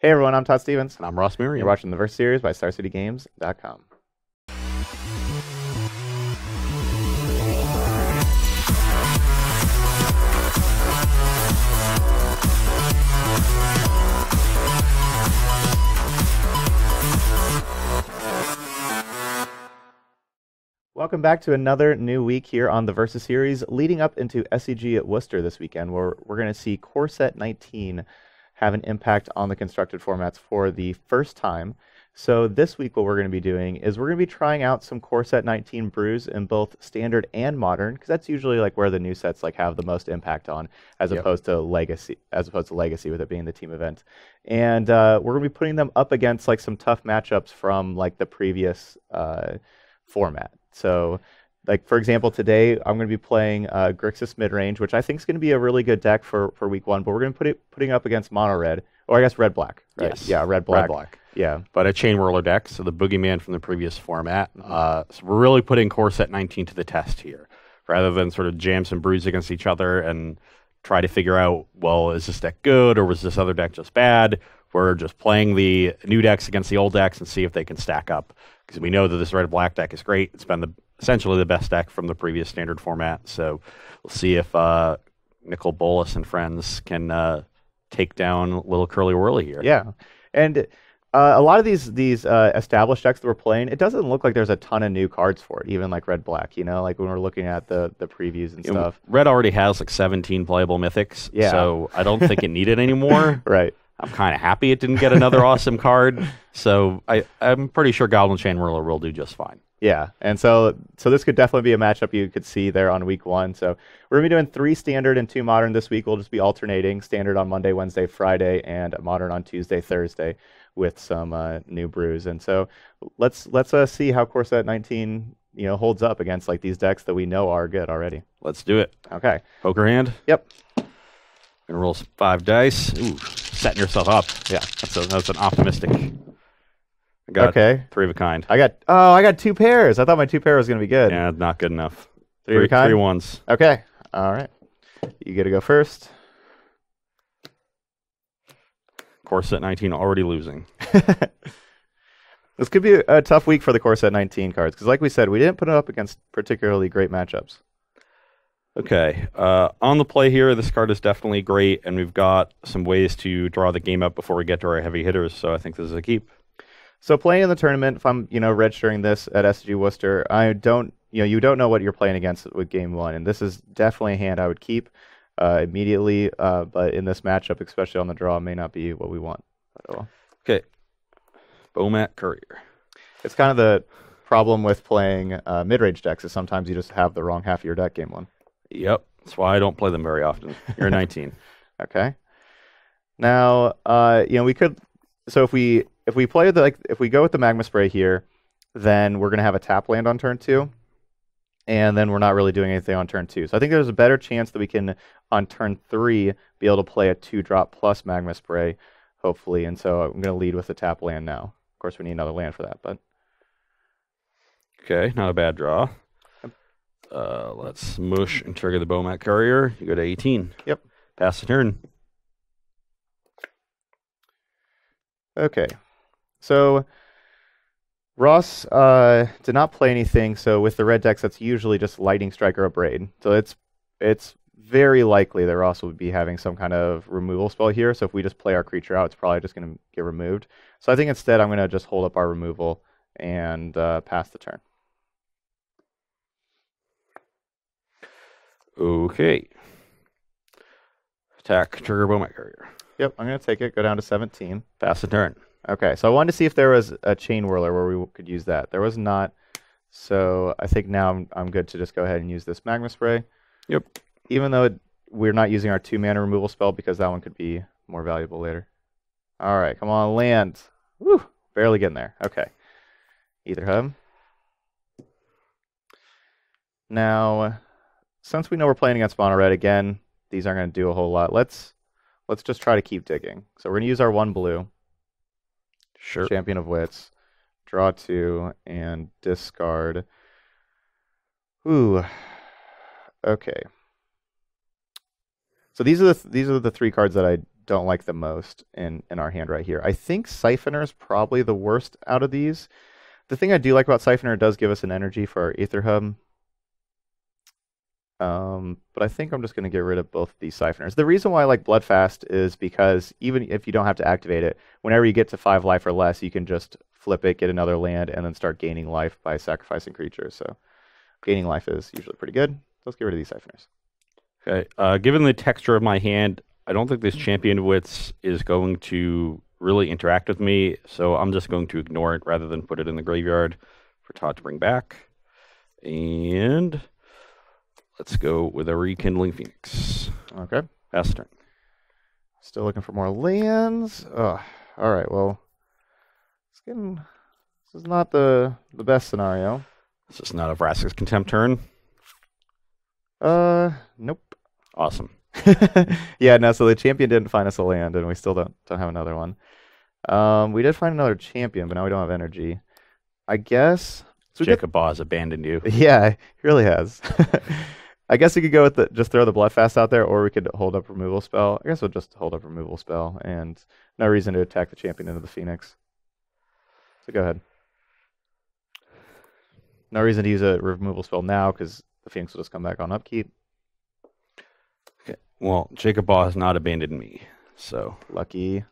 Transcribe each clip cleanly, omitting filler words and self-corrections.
Hey everyone, I'm Todd Stevens. And I'm Ross Merriam. You're watching the Verse Series by StarCityGames.com. Welcome back to another new week here on the Versus series, leading up into SCG at Worcester this weekend, where we're going to see Core Set 19 have an impact on the constructed formats for the first time. So this week what we're going to be doing is we're going to be trying out some Core Set 19 brews in both Standard and Modern, because that's usually like where the new sets like have the most impact on, as opposed to Legacy, with it being the team event. And we're going to be putting them up against like some tough matchups from like the previous format. So, like for example, today I'm going to be playing Grixis Midrange, which I think is going to be a really good deck for Week 1, but we're going to putting up against Mono Red, or I guess Red Black, right? Yes. Yeah, Red Black. Yeah. But a Chainwhirler deck, so the boogeyman from the previous format. So we're really putting Core Set 19 to the test here, rather than sort of jam some brews against each other and try to figure out, well, is this deck good, or was this other deck just bad? We're just playing the new decks against the old decks and see if they can stack up. Because we know that this Red Black deck is great. It's been essentially the best deck from the previous Standard format. So we'll see if Nicol Bolas and friends can take down Little Curly Whirly here. Yeah, and a lot of these established decks that we're playing, it doesn't look like there's a ton of new cards for it. Even like Red Black, you know, like when we're looking at the previews and stuff. Red already has like 17 playable mythics. Yeah. So I don't think it needed anymore. Right. I'm kind of happy it didn't get another awesome card, so I'm pretty sure Goblin Chainwhirler will do just fine. Yeah, and so this could definitely be a matchup you could see there on Week 1. So we're going to be doing 3 Standard and 2 Modern this week. We'll just be alternating Standard on Monday, Wednesday, Friday, and Modern on Tuesday, Thursday with some new brews. And so let's see how Core Set 19 holds up against like these decks that we know are good already. Let's do it. Okay. Poker hand? Yep. Gonna roll 5 dice. Ooh. Setting yourself up. Yeah, that's an optimistic. I got three of a kind. I got 2 pairs. I thought my 2 pair was gonna be good. Yeah, not good enough. Three of a kind? 3 ones. Okay. All right. You get to go first. Core Set 19 already losing. This could be a tough week for the Core Set 19 cards because, like we said, we didn't put it up against particularly great matchups. Okay, on the play here, this card is definitely great, and we've got some ways to draw the game up before we get to our heavy hitters, so I think this is a keep. So playing in the tournament, if I'm registering this at SCG Worcester, I don't you don't know what you're playing against with game 1, and this is definitely a hand I would keep immediately, but in this matchup, especially on the draw, may not be what we want at all. Okay, Bomat Courier. It's kind of the problem with playing mid-range decks is sometimes you just have the wrong half of your deck game 1. Yep, that's why I don't play them very often. You're 19. Okay. Now, we could. So if we play the if we go with the Magma Spray here, then we're gonna have a tap land on turn 2, and then we're not really doing anything on turn 2. So I think there's a better chance that we can on turn 3 be able to play a 2-drop plus Magma Spray, hopefully. And so I'm gonna lead with the tap land now. Of course, we need another land for that, but okay, not a bad draw. Let's smush and trigger the Bomat Courier. You go to 18. Yep. Pass the turn. Okay. So Ross did not play anything, so with the red decks that's usually just Lightning Strike or a Braid. So it's very likely that Ross will be having some kind of removal spell here, so if we just play our creature out, it's probably just going to get removed. So I think instead I'm going to just hold up our removal and pass the turn. Okay. Attack, trigger Bomat Courier. Yep, I'm going to take it, go down to 17. Pass the turn. Okay, so I wanted to see if there was a Chainwhirler where we could use that. There was not, so I think now I'm good to just go ahead and use this Magma Spray. Yep. Even though we're not using our 2-mana removal spell because that one could be more valuable later. All right, come on, land. Woo, barely getting there. Okay. Aether Hub. Now, since we know we're playing against Mono Red again, these aren't going to do a whole lot. Let's just try to keep digging. So we're going to use our 1 blue. Sure. Champion of Wits. Draw 2 and discard. Ooh. Okay. So these are the 3 cards that I don't like the most in our hand right here. I think Siphoner is probably the worst out of these. The thing I do like about Siphoner, it does give us an energy for our Aether Hub. But I think I'm just going to get rid of both these Siphoners. The reason why I like Bloodfast is because even if you don't have to activate it, whenever you get to 5 life or less, you can just flip it, get another land, and then start gaining life by sacrificing creatures. So gaining life is usually pretty good. Let's get rid of these Siphoners. Okay. Given the texture of my hand, I don't think this Champion of Wits is going to really interact with me, so I'm just going to ignore it rather than put it in the graveyard for Todd to bring back. And let's go with a Rekindling Phoenix. Okay. Pass turn. Still looking for more lands. Ugh. All right, well, it's getting, this is not the best scenario. This is not a Vraska's Contempt turn? Nope. Awesome. Yeah, no, so the champion didn't find us a land, and we still don't have another one. We did find another champion, but now we don't have energy. I guess... So Jacob Baugh has abandoned you. Yeah, he really has. I guess we could go with the, just throw the Bloodfast out there, or we could hold up removal spell. I guess we'll just hold up removal spell, and no reason to attack the champion into the Phoenix. So go ahead. No reason to use a removal spell now, because the Phoenix will just come back on upkeep. Well, Jacob Baugh has not abandoned me, so... Lucky.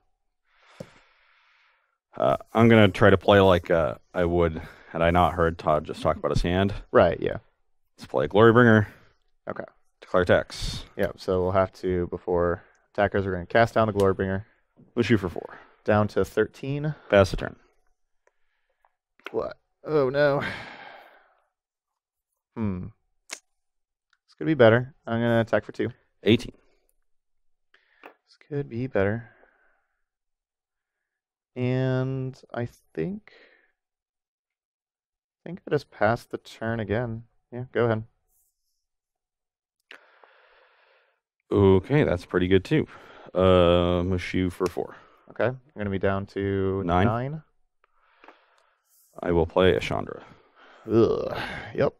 I'm going to try to play like I would had I not heard Todd just talk about his hand. Right, yeah. Let's play Glorybringer. Okay. Declare attacks. Yeah, so we'll have to, before attackers, we're going to cast down the Glorybringer. We'll shoot for 4. Down to 13. Pass the turn. What? Oh, no. This could be better. I'm going to attack for 2. 18. This could be better. And I think I just passed the turn again. Yeah, go ahead. Okay, that's pretty good too. Mushu for 4. Okay, I'm going to be down to 9. I will play a Chandra. Ugh, yep.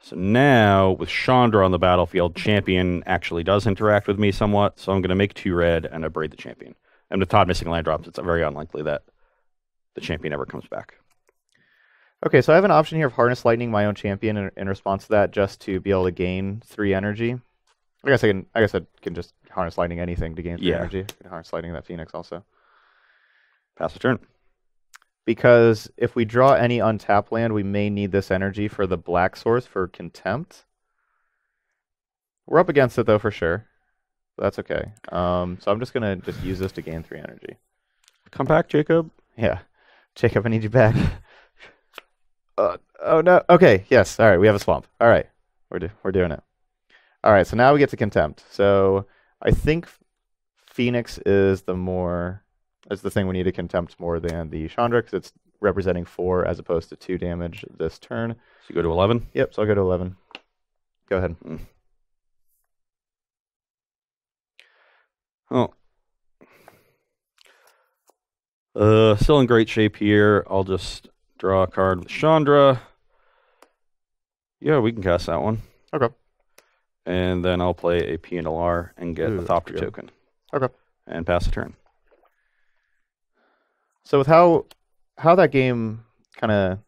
So now, with Chandra on the battlefield, Champion actually does interact with me somewhat, so I'm going to make 2 red and abrade the Champion. And with Todd missing land drops, it's very unlikely that the Champion ever comes back. Okay, so I have an option here of Harness Lightning my own Champion in response to that, just to be able to gain 3 energy. I guess I can just Harness Lightning anything to gain 3 energy. I can Harness Lightning that Phoenix also. Pass the turn. Because if we draw any untapped land, we may need this energy for the black source for Contempt. We're up against it, though, for sure. That's okay. So I'm just going to just use this to gain 3 energy. Come back, Jacob. Yeah. Jacob, I need you back. Oh, no. Okay, yes. All right, we have a swamp. All right, we're doing it. All right, so now we get to Contempt. So I think Phoenix is the more... That's the thing we need to Contempt more than the Chandra, because it's representing 4 as opposed to 2 damage this turn. So you go to 11? Yep, so I'll go to 11. Go ahead. Oh. Still in great shape here. I'll just draw a card with Chandra. Yeah, we can cast that one. Okay. And then I'll play a PNLR and get a Thopter token. Okay. And pass the turn. So with how that game kind of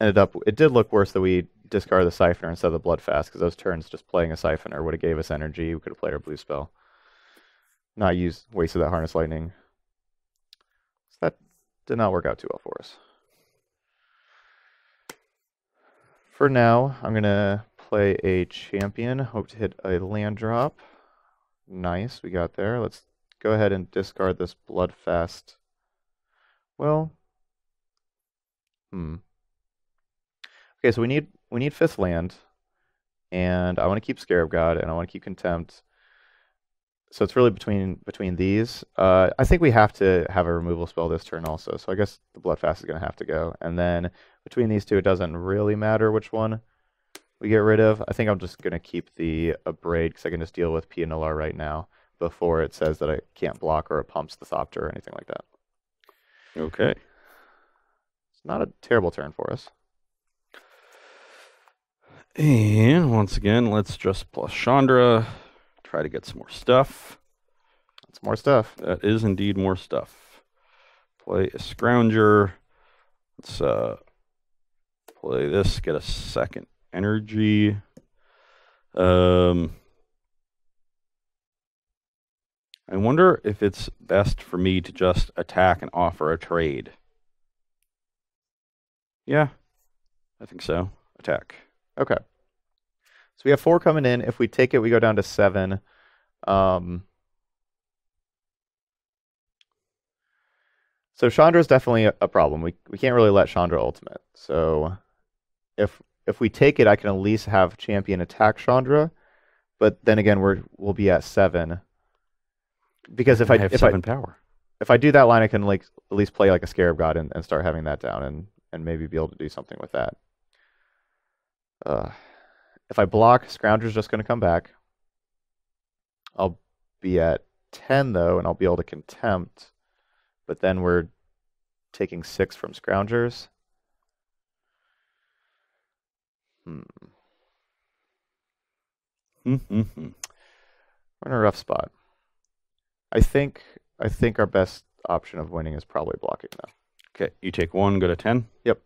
ended up, it did look worse that we discarded the Siphoner instead of the Bloodfast, because those turns just playing a Siphoner would have gave us energy. We could have played our blue spell. Not used, wasted that Harness Lightning. So that did not work out too well for us. For now, I'm going to play a Champion. Hope to hit a land drop. Nice, we got there. Let's go ahead and discard this Bloodfast. Well, Okay, so we need 5th land, and I want to keep Scarab God, and I want to keep Contempt. So it's really between these. I think we have to have a removal spell this turn also. So I guess the Bloodfast is going to have to go, and then between these two, it doesn't really matter which one we get rid of. I think I'm just going to keep the Abrade because I can just deal with PNLR right now before it says that I can't block or it pumps the Thopter or anything like that. Okay. It's not a terrible turn for us. And once again, let's just plus Chandra, try to get some more stuff. That's more stuff. That is indeed more stuff. Play a Scrounger. Let's play this, get a second energy. I wonder if it's best for me to just attack and offer a trade. Yeah, I think so. Attack. Okay. So we have 4 coming in. If we take it, we go down to 7. So Chandra's definitely a problem. We can't really let Chandra ultimate. So if we take it, I can at least have Champion attack Chandra. But then again, we'll be at 7. Because if I have seven power. If I do that line, I can like at least play like a Scarab God and start having that down and maybe be able to do something with that. If I block, Scrounger's just going to come back. I'll be at 10 though, and I'll be able to Contempt. But then we're taking 6 from Scroungers. We're in a rough spot. I think our best option of winning is probably blocking that. Okay, you take 1, go to 10. Yep.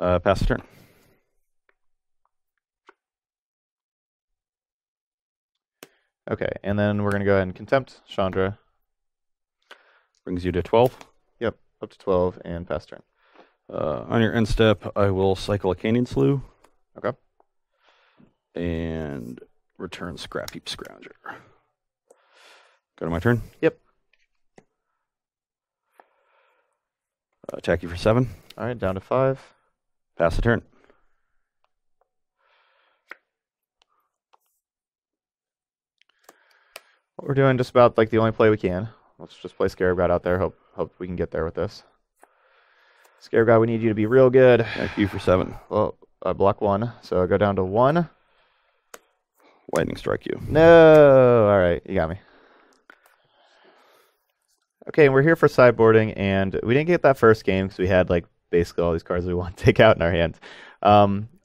Pass the turn. Okay, and then we're gonna go ahead and Contempt Chandra. Brings you to 12. Yep, up to 12 and pass turn. On your end step, I will cycle a Canyon Slough. Okay. And return Scrap Heap Scrounger. Go to my turn. Yep. Attack you for 7. All right, down to 5. Pass the turn. What we're doing just about like the only play we can. Let's just play Scarab God out there. Hope we can get there with this. Scarab God, we need you to be real good. Attack you for 7. Well, block 1, so I go down to 1. Lightning strike you. No. All right, you got me. Okay, and we're here for sideboarding, and we didn't get that first game because we had like basically all these cards we want to take out in our hands.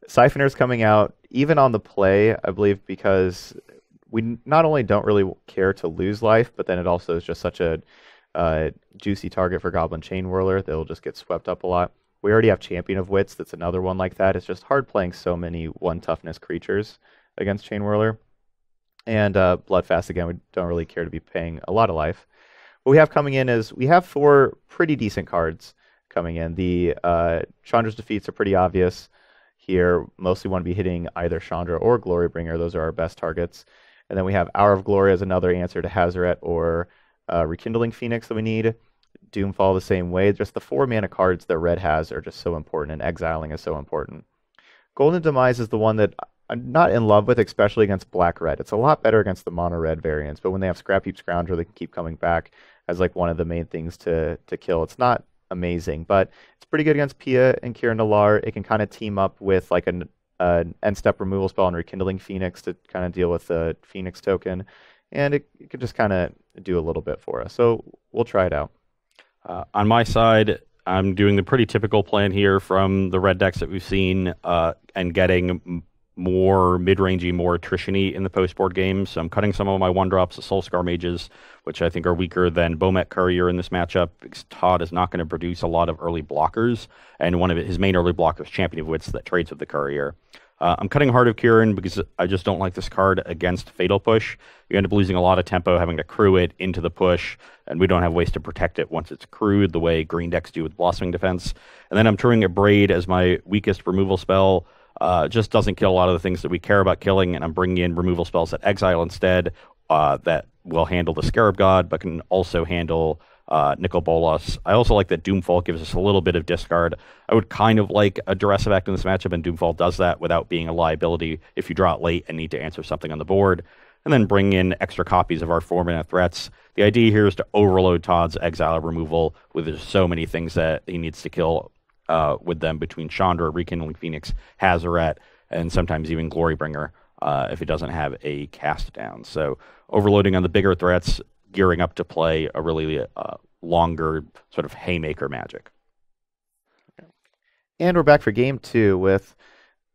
Siphoner's coming out even on the play, I believe, because we not only don't really care to lose life, but then it also is just such a juicy target for Goblin Chainwhirler. They'll just get swept up a lot. We already have Champion of Wits. That's another one like that. It's just hard playing so many 1-toughness creatures against Chainwhirler. And Bloodfast, again, we don't really care to be paying a lot of life. What we have coming in is we have 4 pretty decent cards coming in. The Chandra's defeats are pretty obvious here. Mostly want to be hitting either Chandra or Glorybringer. Those are our best targets. And then we have Hour of Glory as another answer to Hazoret or Rekindling Phoenix that we need. Doomfall the same way. Just the 4 mana cards that red has are just so important, and exiling is so important. Golden Demise is the one that I'm not in love with, especially against black red. It's a lot better against the mono red variants, but when they have Scrap Heap Scrounger, they can keep coming back as like one of the main things to kill. It's not amazing, but it's pretty good against Pia and Kira Nalar. It can kind of team up with like an end step removal spell and Rekindling Phoenix to kind of deal with the Phoenix token, and it could just kind of do a little bit for us. So we'll try it out. On my side, I'm doing the pretty typical plan here from the red decks that we've seen and getting more mid-rangey, more attrition-y in the post-board game. So I'm cutting some of my 1-drops, the Soulscar Mages, which I think are weaker than Bomat Courier in this matchup, because Todd is not going to produce a lot of early blockers, and one of his main early blockers, Champion of Wits, that trades with the Courier. I'm cutting Heart of Kieran because I just don't like this card against Fatal Push. You end up losing a lot of tempo, having to crew it into the push, and we don't have ways to protect it once it's crewed, the way green decks do with Blossoming Defense. And then I'm touring a Braid as my weakest removal spell. Just doesn't kill a lot of the things that we care about killing, and I'm bringing in removal spells that exile instead that will handle the Scarab God, but can also handle Nicol Bolas. I also like that Doomfall gives us a little bit of discard. I would kind of like a Duress Effect in this matchup, and Doomfall does that without being a liability if you draw it late and need to answer something on the board, and then bring in extra copies of our 4-mana threats. The idea here is to overload Todd's exile removal with there's so many things that he needs to kill with them between Chandra, Rekindling Phoenix, Hazoret, and sometimes even Glorybringer if it doesn't have a cast down. So overloading on the bigger threats, gearing up to play a really longer sort of haymaker Magic. And we're back for game 2 with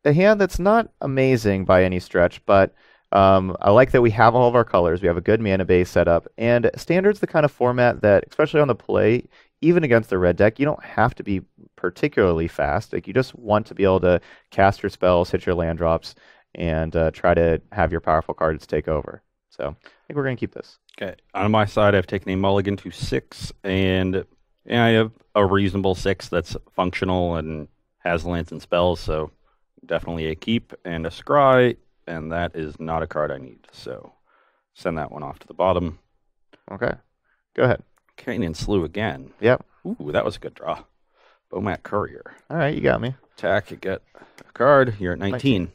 a hand that's not amazing by any stretch, but I like that we have all of our colors, we have a good mana base set up, and Standard's the kind of format that, especially on the play, even against the red deck, you don't have to be particularly fast. Like, you just want to be able to cast your spells, hit your land drops, and try to have your powerful cards take over. So I think we're going to keep this. Okay. On my side, I've taken a mulligan to 6, and I have a reasonable 6 that's functional and has lands and spells, so definitely a keep and a scry, and that is not a card I need. So send that one off to the bottom. Okay. Go ahead. Kane and Slew again. Yep. Ooh, that was a good draw. Bomat Courier. All right, you got me. Attack, you get a card. You're at 19.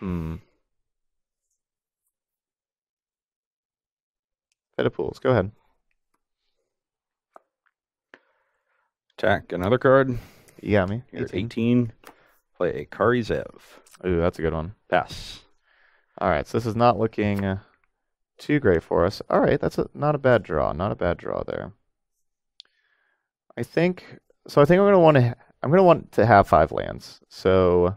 Pedipools, go ahead. Attack, another card. You got me. You're 18. 18. Play a Kari Zev. Ooh, that's a good one. Pass. All right, so this is not looking too great for us. All right, that's not a bad draw. Not a bad draw there. I think so. I think I'm going to want to have 5 lands. So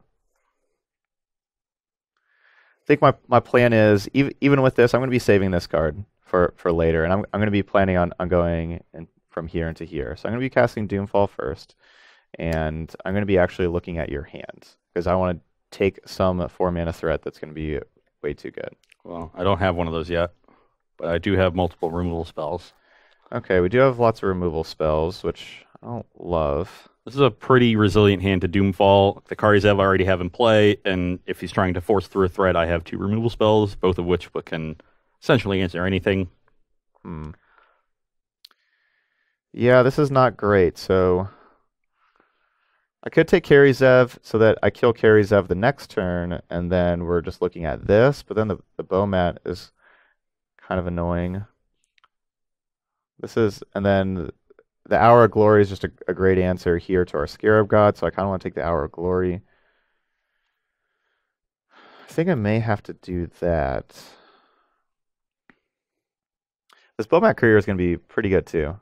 I think my plan is even with this, I'm going to be saving this card for later, and I'm going to be planning on going and from here into here. So I'm going to be casting Doomfall first, and I'm going to be actually looking at your hands because I want to take some 4-mana threat that's going to be way too good. Well, I don't have one of those yet, but I do have multiple removal spells. Okay, we do have lots of removal spells, which I don't love. This is a pretty resilient hand to Doomfall. The Kari Zev I already have in play, and if he's trying to force through a threat, I have 2 removal spells, both of which can essentially answer anything. Yeah, this is not great, so I could take Kari Zev so that I kill Kari Zev the next turn, and then we're just looking at this, but then the Bomat is kind of annoying. This is, and then the Hour of Glory is just a great answer here to our Scarab God, so I kind of want to take the Hour of Glory. I think I may have to do that. This Bomat Courier is going to be pretty good, too.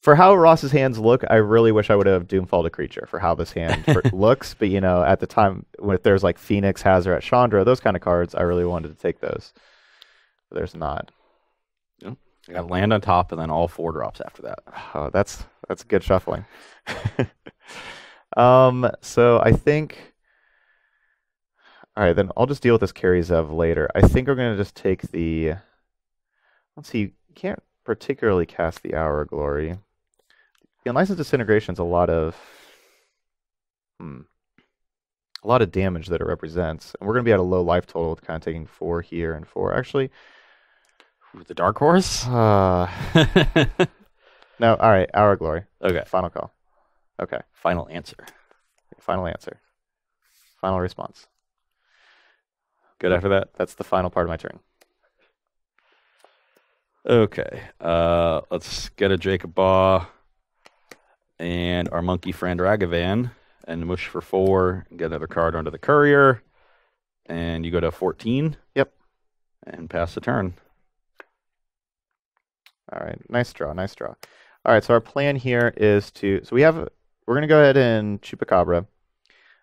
For how Ross's hands look, I really wish I would have Doomfalled a creature for how this hand looks. But, you know, at the time, if there's like Phoenix, Hazoret, Chandra, those kind of cards, I really wanted to take those. But there's not. Yeah. I got land on top and then all 4 drops after that. Oh, that's good shuffling. So I think... All right, then I'll just deal with this Kari Zev later. I think we're going to just take the... Let's see, you can't particularly cast the Hour of Glory. The Unlicensed Disintegration is a lot of damage that it represents, and we're going to be at a low life total, with kind of taking 4 here and 4. Actually, the Dark Horse. No, all right, Hour of Glory. Okay, final call. Okay, final answer. Final answer. Final response. Good after that. That's the final part of my turn. Okay, let's get a Jacob Baugh and our monkey friend Ragavan and mush for 4 and get another card onto the courier. And you go to 14. Yep. And pass the turn. All right, nice draw, nice draw. All right, so our plan here is to... So we're going to go ahead and Chupacabra.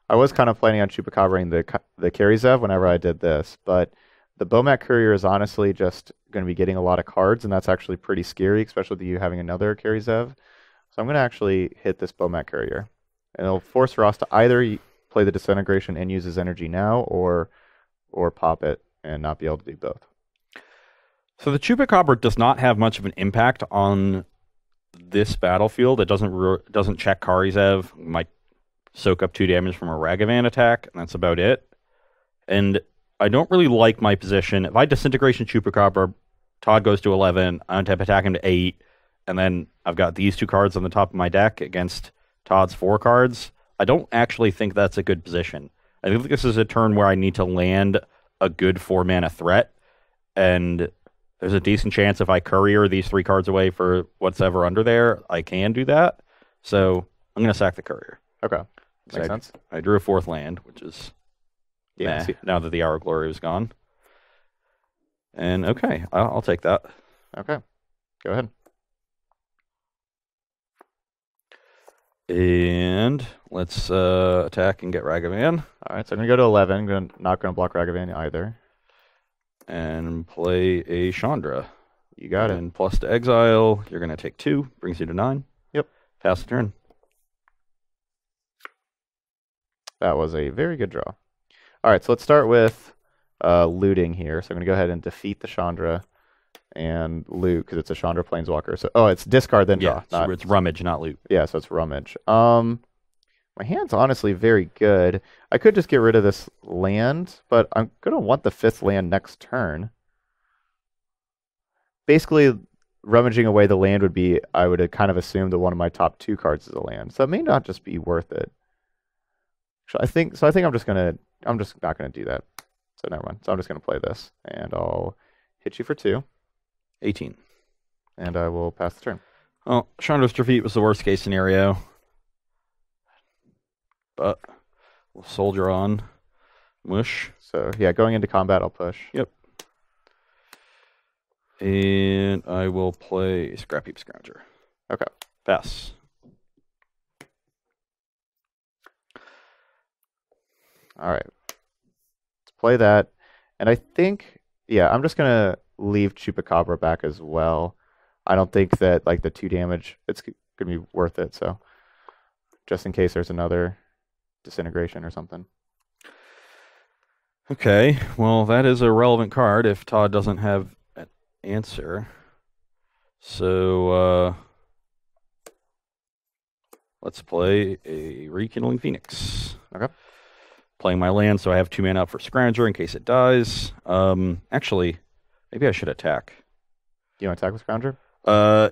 I was kind of planning on Chupacabra-ing the Kari Zev whenever I did this, but... The Bomat Courier is honestly just going to be getting a lot of cards, and that's actually pretty scary, especially with you having another Kari Zev. So I'm going to actually hit this Bomat Courier, and it'll force Ross to either play the Disintegration and use his energy now, or pop it and not be able to do both. So the Chupacabra does not have much of an impact on this battlefield. It doesn't check Kari Zev. It might soak up 2 damage from a Ragavan attack, and that's about it. And I don't really like my position. If I Disintegration Chupacabra, Todd goes to 11, I untap attack him to 8, and then I've got these 2 cards on the top of my deck against Todd's 4 cards. I don't actually think that's a good position. I think this is a turn where I need to land a good 4-mana threat, and there's a decent chance if I courier these 3 cards away for what's ever under there, I can do that. So I'm going to sack the courier. Okay. Makes sense. I drew a 4th land, which is... Yeah, now that the Hour of Glory was gone. And okay, I'll take that. Okay, go ahead. And let's attack and get Ragavan. Alright, so I'm going to go to 11. I'm not going to block Ragavan either. And play a Chandra. You got it. And plus to exile, you're going to take 2. Brings you to 9. Yep. Pass the turn. That was a very good draw. Alright, so let's start with looting here. So I'm going to go ahead and defeat the Chandra and loot, because it's a Chandra Planeswalker. So, oh, it's discard, then draw. Yeah, so it's rummage, not loot. Yeah, so it's rummage. My hand's honestly very good. I could just get rid of this land, but I'm going to want the 5th land next turn. Basically, rummaging away the land would be, I would kind of assume that one of my top 2 cards is a land. So it may not just be worth it. So I think, I'm just not going to do that. So never mind. So I'm just going to play this, and I'll hit you for 2. 18. And I will pass the turn. Well, Chandra's defeat was the worst case scenario. But we'll soldier on. Mush. So, yeah, going into combat, I'll push. Yep. And I will play Scrap Heap Scrounger. Okay. Pass. All right. Let's play that. And I think, yeah, I'm just going to leave Chupacabra back as well. I don't think that, like, the 2 damage, it's going to be worth it. So, just in case there's another disintegration or something. Okay, well, that is a relevant card if Todd doesn't have an answer. So let's play a Rekindling Phoenix. Okay. Playing my land, so I have 2 mana up for Scrounger in case it dies. Actually, maybe I should attack. You want to attack with Scrounger?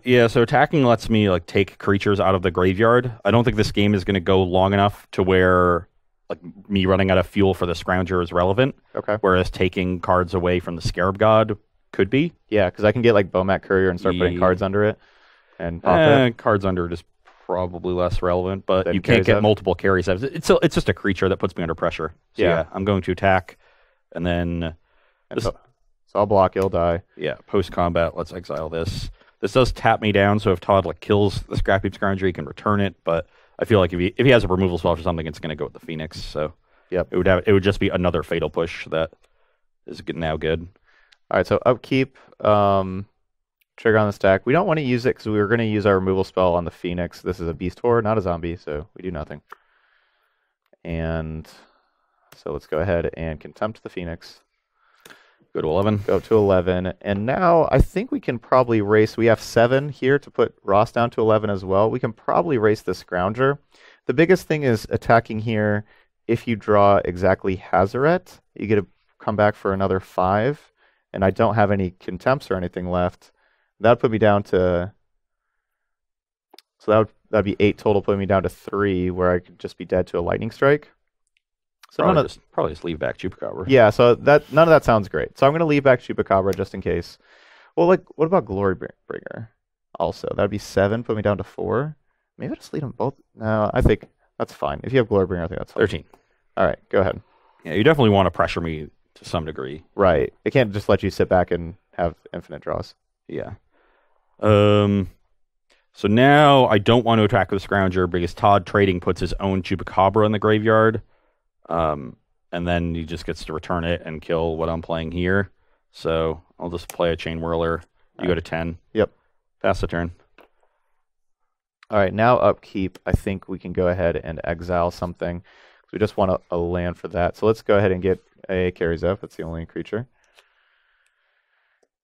Yeah, so attacking lets me like take creatures out of the graveyard. I don't think this game is going to go long enough to where like me running out of fuel for the Scrounger is relevant. Okay. Whereas taking cards away from the Scarab God could be. Yeah, because I can get like Bomat Courier and start putting cards under it. And pop it. Cards under it is probably less relevant, but then you can't get multiple Kari Zevs. It's just a creature that puts me under pressure. So yeah, I'm going to attack, and then so I'll block, he'll die. Yeah, post combat, let's exile this. This does tap me down, so if Todd like kills the Scrap Heap Scrounger, he can return it. But I feel like if he has a removal spell or something, it's going to go with the Phoenix. So yep, it would just be another fatal push that is now good. All right, so upkeep, trigger on the stack. We don't want to use it because we were going to use our removal spell on the Phoenix. This is a Beast Horde, not a zombie, so we do nothing. And so let's go ahead and Contempt the Phoenix. Go to 11. Go to 11. And now I think we can probably race. We have 7 here to put Ross down to 11 as well. We can probably race the Scrounger. The biggest thing is attacking here. If you draw exactly Hazoret, you get to come back for another 5. And I don't have any Contempts or anything left. That would put me down to... So that would be 8 total, putting me down to 3, where I could just be dead to a Lightning Strike. So probably just leave back Chupacabra. Yeah, so none of that sounds great. So I'm going to leave back Chupacabra just in case. Well, like, what about Glorybringer? Also, that would be 7, put me down to 4. Maybe I'll just lead them both. No, I think that's fine. If you have Glorybringer, I think that's fine. 13. All right, go ahead. Yeah, you definitely want to pressure me to some degree. Right. It can't just let you sit back and have infinite draws. Yeah. So now I don't want to attack with Scrounger because Todd Trading puts his own Chupacabra in the graveyard. And then he just gets to return it and kill what I'm playing here. So I'll just play a Chainwhirler. You go to 10. Yep. Pass the turn. All right, now upkeep. I think we can go ahead and exile something. We just want a land for that. So let's go ahead and get a Kari Zev. That's the only creature.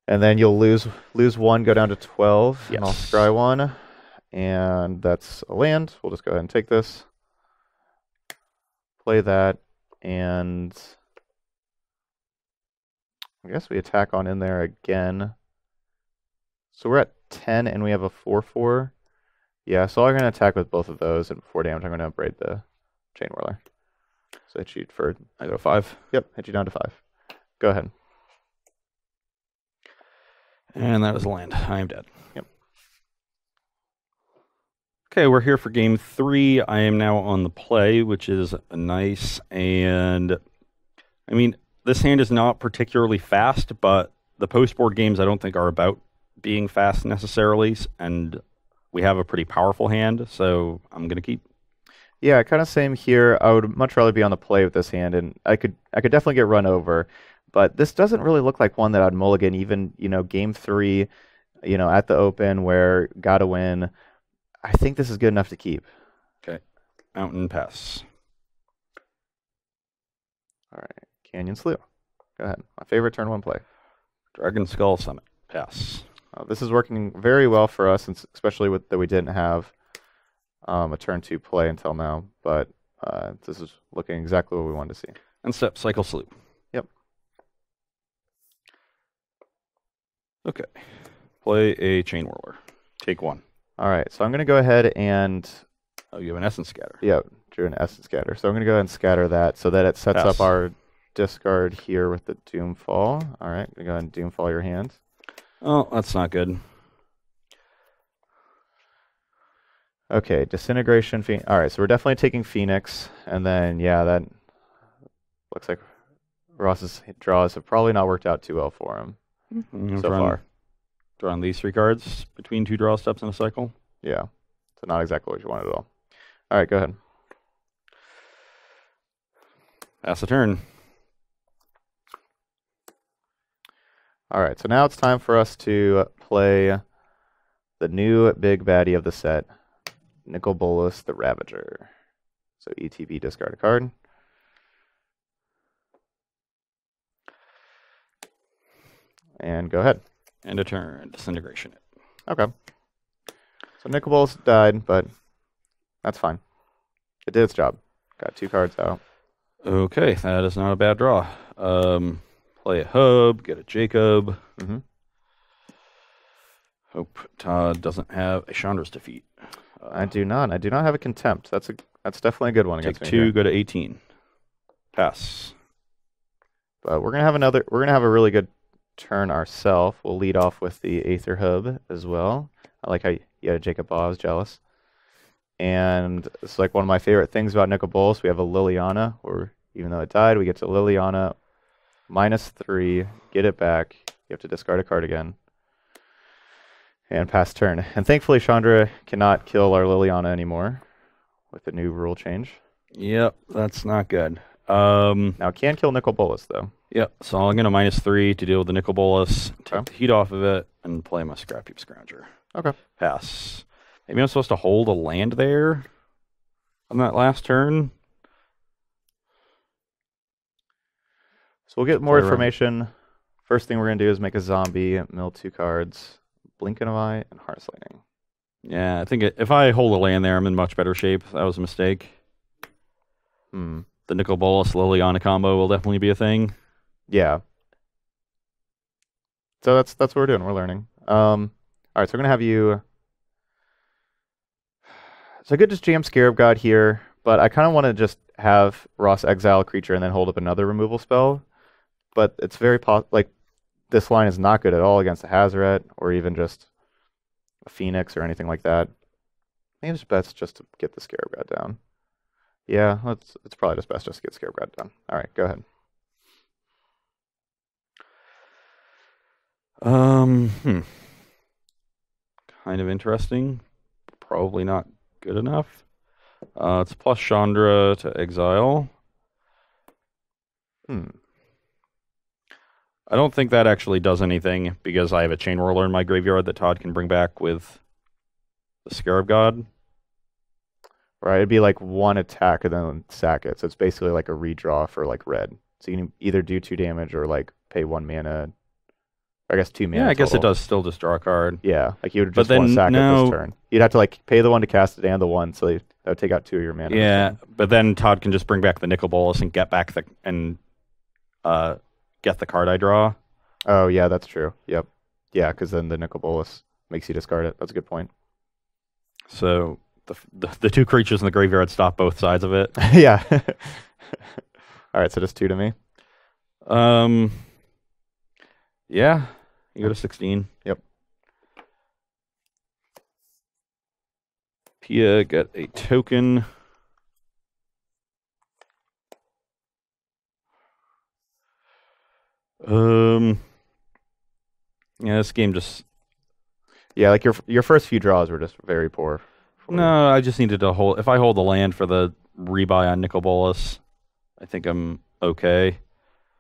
And then you'll lose 1, go down to 12. Yes. And I'll scry 1. And that's a land. We'll just go ahead and take this. Play that, and I guess we attack on in there again. So we're at 10, and we have a 4-4. Yeah, so I'm going to attack with both of those, and before damage, I'm going to upgrade the Chainwhirler. So hit you for... I go 5. Yep, hit you down to 5. Go ahead. And that was the land. I am dead. Yep. Okay, we're here for game 3. I am now on the play, which is nice. And, I mean, this hand is not particularly fast, but the post-board games I don't think are about being fast necessarily. And we have a pretty powerful hand, so I'm going to keep. Yeah, kind of same here. I would much rather be on the play with this hand, and I could definitely get run over. But this doesn't really look like one that I'd mulligan, even, you know, game three, you know, at the open where gotta win. I think this is good enough to keep. Okay. Mountain Pass. All right. Canyon Slough. Go ahead. My favorite turn one play. Dragon Skull Summit. Pass. This is working very well for us, and especially with that we didn't have a turn two play until now. But this is looking exactly what we wanted to see. And step Cycle Slough. Yep. Okay. Play a Chainwhirler. Take one. All right. So I'm going to go ahead and... Oh, you have an Essence Scatter. Yeah, drew an Essence Scatter. So I'm going to go ahead and scatter that so that it sets up our discard here with the Doomfall. All right. Go ahead and Doomfall your hand. Oh, that's not good. Okay, Disintegration. All right, so we're definitely taking Phoenix. And then, yeah, that looks like Ross's draws have probably not worked out too well for him so far. Drawing these three cards between two draw steps in a cycle. Yeah, so not exactly what you wanted at all. All right, go ahead. Pass the turn. All right, so now it's time for us to play the new big baddie of the set, Nicol Bolas the Ravager. So ETB, discard a card. And go ahead. And a turn, Disintegration it. Okay. So Nicol Bolas died, but that's fine. It did its job. Got two cards out. Okay, that is not a bad draw. Play a Hub, get a Jacob. Hope Todd doesn't have a Chandra's Defeat. I do not. I do not have a Contempt. That's definitely a good one. Take two, go to 18. Pass. But we're gonna have another. We're gonna have a really good turn ourselves. We'll lead off with the Aether Hub as well. I like how Jacob Bob is jealous. And it's like one of my favorite things about Nicol Bolas. We have a Liliana, or even though it died, we get to Liliana. -3, get it back. You have to discard a card again. And pass turn. And thankfully, Chandra cannot kill our Liliana anymore with the new rule change. Yep, that's not good. Now, it can kill Nicol Bolas, though. Yep, so I'm going to -3 to deal with the Nicol Bolas, take the heat off of it, and play my Scrap Heap Scrounger. Okay. Pass. Maybe I'm supposed to hold a land there on that last turn. So we'll get more information. First thing we're going to do is make a zombie, mill two cards, Blink an Eye, and Harness Lightning. Yeah, I think if I hold a land there, I'm in much better shape. That was a mistake. The Nicol Bolas Liliana combo will definitely be a thing. Yeah. So that's what we're doing. We're learning. All right, so we're going to have you... So I could just jam Scarab God here, but I kind of want to just have Ross exile a creature and then hold up another removal spell. But it's very possible, like, this line is not good at all against a Hazoret or even just a Phoenix or anything like that. Maybe it's best just to get the Scarab God down. Yeah, it's probably just best just to get Scarab God down. All right, go ahead. Kind of interesting. Probably not good enough. It's plus Chandra to exile. I don't think that actually does anything because I have a Chainwhirler in my graveyard that Todd can bring back with the Scarab God. Right, it'd be like one attack and then sack it. So it's basically like a redraw for like red. So you can either do 2 damage or like pay 1 mana. I guess 2 mana. Yeah, I guess total. It does still just draw a card. Yeah, like you would just want to sack it this turn. You'd have to like pay the 1 to cast it and the 1, so that would take out 2 of your mana. Yeah, but then Todd can just bring back the Nicol Bolas and get back the get the card I draw. Oh yeah, that's true. Yep. Yeah, because then the Nicol Bolas makes you discard it. That's a good point. So the 2 creatures in the graveyard stop both sides of it. Yeah. All right, so just 2 to me. Yeah, you go to 16. Yep. Pia got a token. Yeah, this game just. Yeah, like your first few draws were just very poor. for No, I just needed to hold. If I hold the land for the rebuy on Nicol Bolas, I think I'm okay.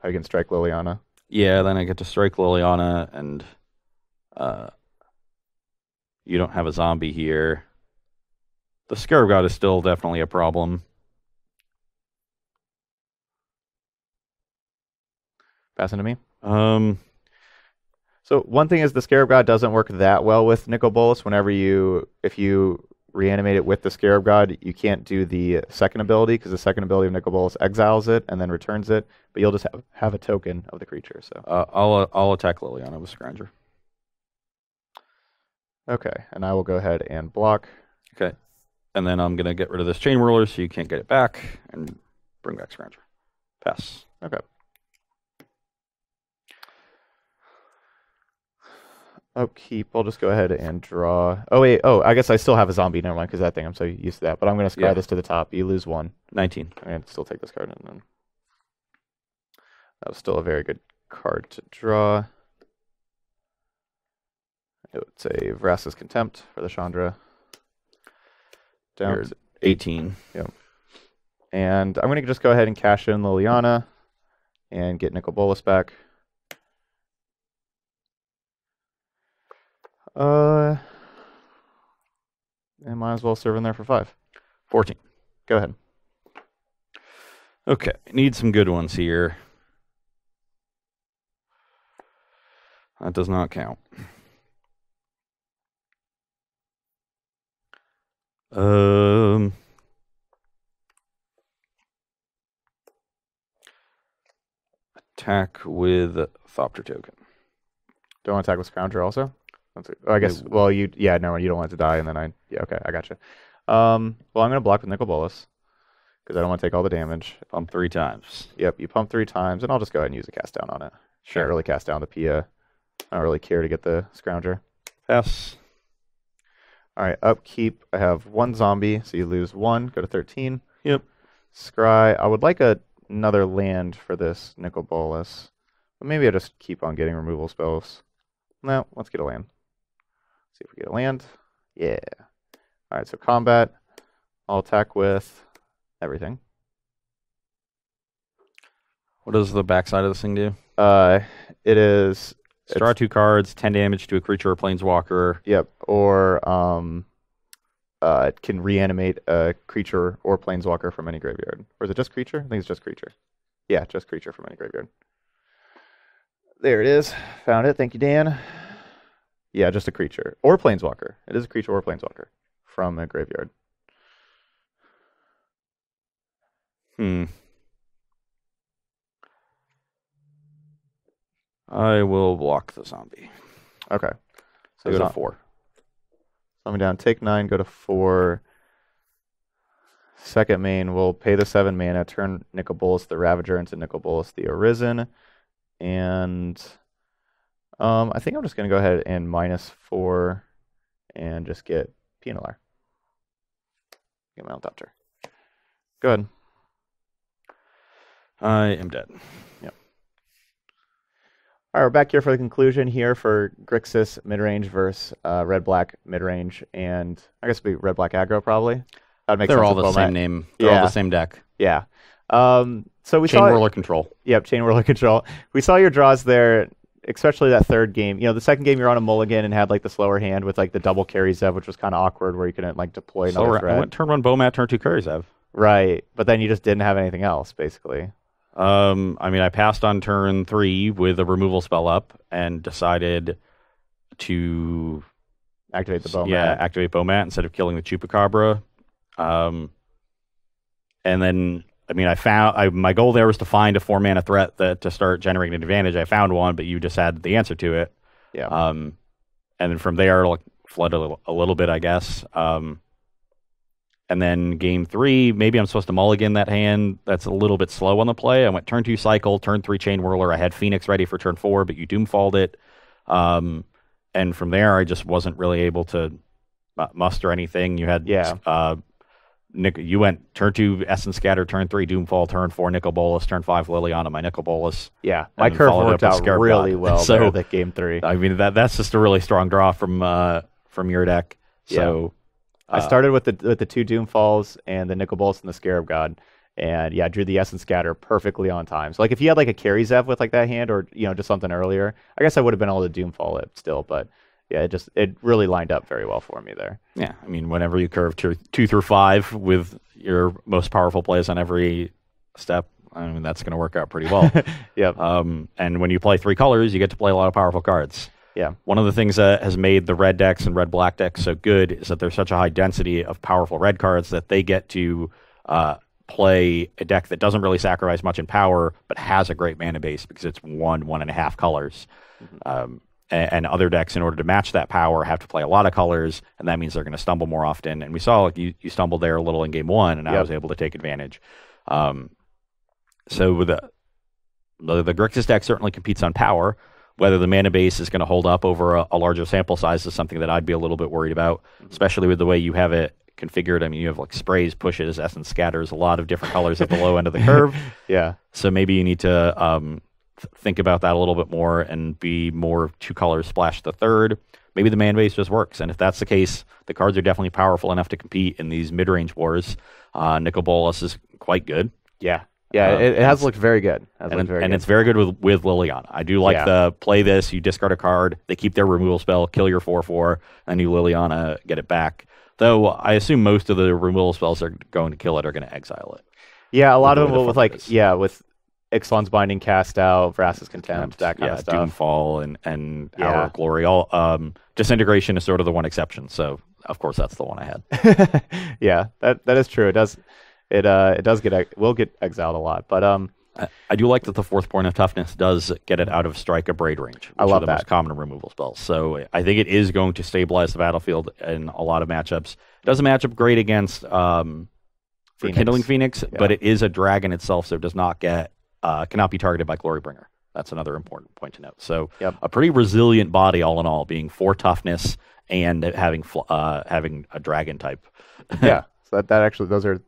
I can strike Liliana. Yeah, then I get to strike Liliana, and you don't have a zombie here. The Scarab God is still definitely a problem. Passing to me. So one thing is the Scarab God doesn't work that well with Nicol Bolas. Whenever you, if you reanimate it with the Scarab God, you can't do the second ability because the second ability of Nicol Bolas exiles it and then returns it. But you'll just have a token of the creature. So I'll attack Liliana with Scrounger. Okay, and I will go ahead and block. Okay, and then I'm gonna get rid of this Chainwhirler so you can't get it back and bring back Scrounger. Pass. Okay. Upkeep. I'll just go ahead and draw. Oh, wait. Oh, I guess I still have a zombie. Never mind, because that thing, I'm so used to that. But I'm going to scar this to the top. You lose one. 19. I'm going to still take this card. And then that was still a very good card to draw. I would say Vraska's Contempt for the Chandra. Down to 18. Yep. And I'm going to just go ahead and cash in Liliana and get Nicol Bolas back. And might as well serve in there for 5. 14. Go ahead. Okay, need some good ones here. That does not count. Attack with Thopter token. Don't attack with Scrounger also? I guess, well, you, yeah, no, you don't want it to die, and then I, yeah, okay, I gotcha. Well, I'm going to block with Nicol Bolas, because I don't want to take all the damage. Pump 3 times. Yep, you pump 3 times, and I'll just go ahead and use a cast down on it. Sure. I don't really cast down the Pia. I don't really care to get the Scrounger. Pass. All right, upkeep. I have 1 zombie, so you lose 1. Go to 13. Yep. Scry. I would like another land for this Nicol Bolas, but maybe I'll just keep on getting removal spells. No, let's get a land. See if we get a land. Yeah. All right, so combat. I'll attack with everything. What does the backside of this thing do? It is... Draw 2 cards, 10 damage to a creature or planeswalker. Yep, or it can reanimate a creature or planeswalker from any graveyard. Or is it just creature? I think it's just creature. Yeah, just creature from any graveyard. There it is. Found it. Thank you, Dan. Yeah, just a creature. Or planeswalker. It is a creature or planeswalker from a graveyard. Hmm. I will block the zombie. Okay. So go to 4. Zombie down. Take 9, go to 4. Second main, we'll pay the 7 mana, turn Nicol Bolas the Ravager into Nicol Bolas the Arisen. And... I think I'm just going to go ahead and -4 and just get PNLR. Get my Thopter. Go ahead. I am dead. Yep. All right, we're back here for the conclusion here for Grixis Midrange versus Red Black Midrange. And I guess it would be Red Black Aggro probably. That makes sense. They're all the same name. They're all the same deck. Yeah. So we Chainwhirler Control. Yep, Chainwhirler Control. We saw your draws there. Especially that third game. You know, the second game you're on a mulligan and had like the slower hand with like the double Kari Zev, which was kind of awkward where you couldn't like deploy another threat. I went turn 1 Bomat, turn 2 Kari Zev. Right, but then you just didn't have anything else basically. I mean, I passed on turn 3 with a removal spell up and decided to activate the Bomat. Yeah, activate Bomat instead of killing the Chupacabra. And then. I mean, my goal there was to find a 4-mana threat to start generating an advantage. I found one, but you just had the answer to it. Yeah. And then from there, like flood a little bit, I guess. And then game 3, maybe I'm supposed to mulligan that hand. That's a little bit slow on the play. I went turn 2 cycle, turn 3 Chainwhirler. I had Phoenix ready for turn 4, but you Doomfalled it. And from there, I just wasn't really able to muster anything. You had Nick, you went turn 2 Essence Scatter, turn 3 Doomfall, turn 4 Nicol Bolas, turn 5 Liliana, my Nicol Bolas. Yeah, my curve worked out really well so that game 3. I mean, that's just a really strong draw from your deck. So I started with the two Doomfalls and the Nicol Bolas and the Scarab God. And yeah, I drew the Essence Scatter perfectly on time. So like if he had like a Kari Zev with like that hand, or you know, just something earlier, I guess I would have been able to Doomfall it still, but yeah, it really lined up very well for me there. Yeah, I mean, whenever you curve 2 through 5 with your most powerful plays on every step, I mean, that's going to work out pretty well. Yep. And when you play 3 colors, you get to play a lot of powerful cards. Yeah. One of the things that has made the red decks and red black decks so good is that there's such a high density of powerful red cards that they get to play a deck that doesn't really sacrifice much in power, but has a great mana base because it's 1, 1.5 colors. Mm-hmm. And other decks, in order to match that power, have to play a lot of colors, and that means they're going to stumble more often. And we saw like, you stumbled there a little in game 1, and yep. I was able to take advantage. So with the Grixis deck certainly competes on power. Whether the mana base is going to hold up over a larger sample size is something that I'd be a little bit worried about, especially with the way you have it configured. I mean, you have like sprays, pushes, essence scatters, a lot of different colors at the low end of the curve. Yeah. So maybe you need to think about that a little bit more and be more 2 colors splash the third. Maybe the mana base just works. And if that's the case, the cards are definitely powerful enough to compete in these mid-range wars. Nicol Bolas is quite good. Yeah. Yeah, it has looked very good. And it's very good with Liliana. I do like the play this, you discard a card, they keep their removal spell, kill your 4/4, and you Liliana get it back. Though I assume most of the removal spells that are going to kill it are going to exile it. Yeah, a lot of them with Ixalan's Binding, Cast Out, Vraska's Contempt, that kind of stuff. Doomfall and Hour of Glory. All Disintegration is sort of the one exception, so of course that's the one I had. Yeah, that is true. It will get exiled a lot, but I do like that the 4th point of toughness does get it out of strike or braid range. I love that. Most common removal spells. So I think it is going to stabilize the battlefield in a lot of matchups. It doesn't match up great against Rekindling Phoenix, but it is a dragon itself, so it does not get cannot be targeted by Glorybringer. That's another important point to note. So a pretty resilient body all in all, being 4 toughness and having a dragon type. Yeah. So that actually those are.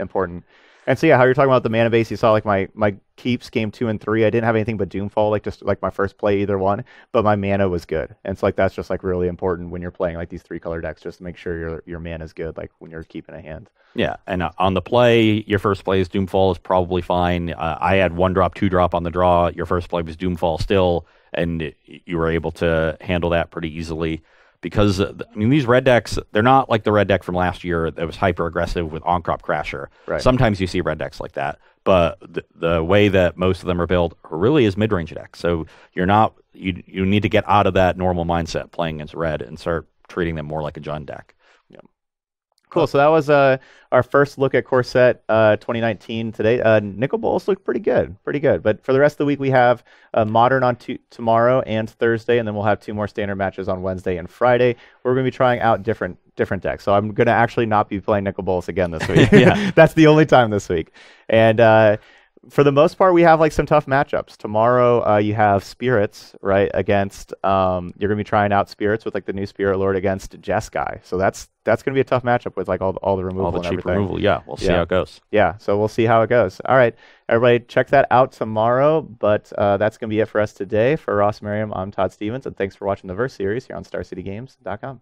Important. And so, yeah, how you're talking about the mana base, you saw like my keeps game 2 and 3, I didn't have anything but Doomfall, like just like my first play either one, but my mana was good. And so like, that's just like really important when you're playing like these 3 color decks, just to make sure your mana is good, like when you're keeping a hand. Yeah. And on the play, your first play is Doomfall is probably fine. I had 1-drop, 2-drop on the draw. Your first play was Doomfall still, and you were able to handle that pretty easily. Because, I mean, these red decks, they're not like the red deck from last year that was hyper-aggressive with On-Crop Crasher. Right. Sometimes you see red decks like that, but the way that most of them are built really is mid-range decks. So you need to get out of that normal mindset playing against red and start treating them more like a Jund deck. Yeah. Cool. So that was our first look at Core Set 2019 today. Nicol Bolas looked pretty good. But for the rest of the week, we have Modern on tomorrow and Thursday, and then we'll have 2 more Standard matches on Wednesday and Friday. We're going to be trying out different decks. So I'm going to actually not be playing Nicol Bolas again this week. That's the only time this week. And for the most part, we have like some tough matchups. Tomorrow, you have Spirits, right, against you're going to be trying out Spirits with like the new Spirit Lord against Jeskai. So that's going to be a tough matchup with like all the removal, all the cheap everything. Removal. Yeah, we'll see how it goes. Yeah, so we'll see how it goes. All right, everybody, check that out tomorrow. But that's going to be it for us today. For Ross Merriam, I'm Todd Stevens, and thanks for watching the Verse series here on StarCityGames.com.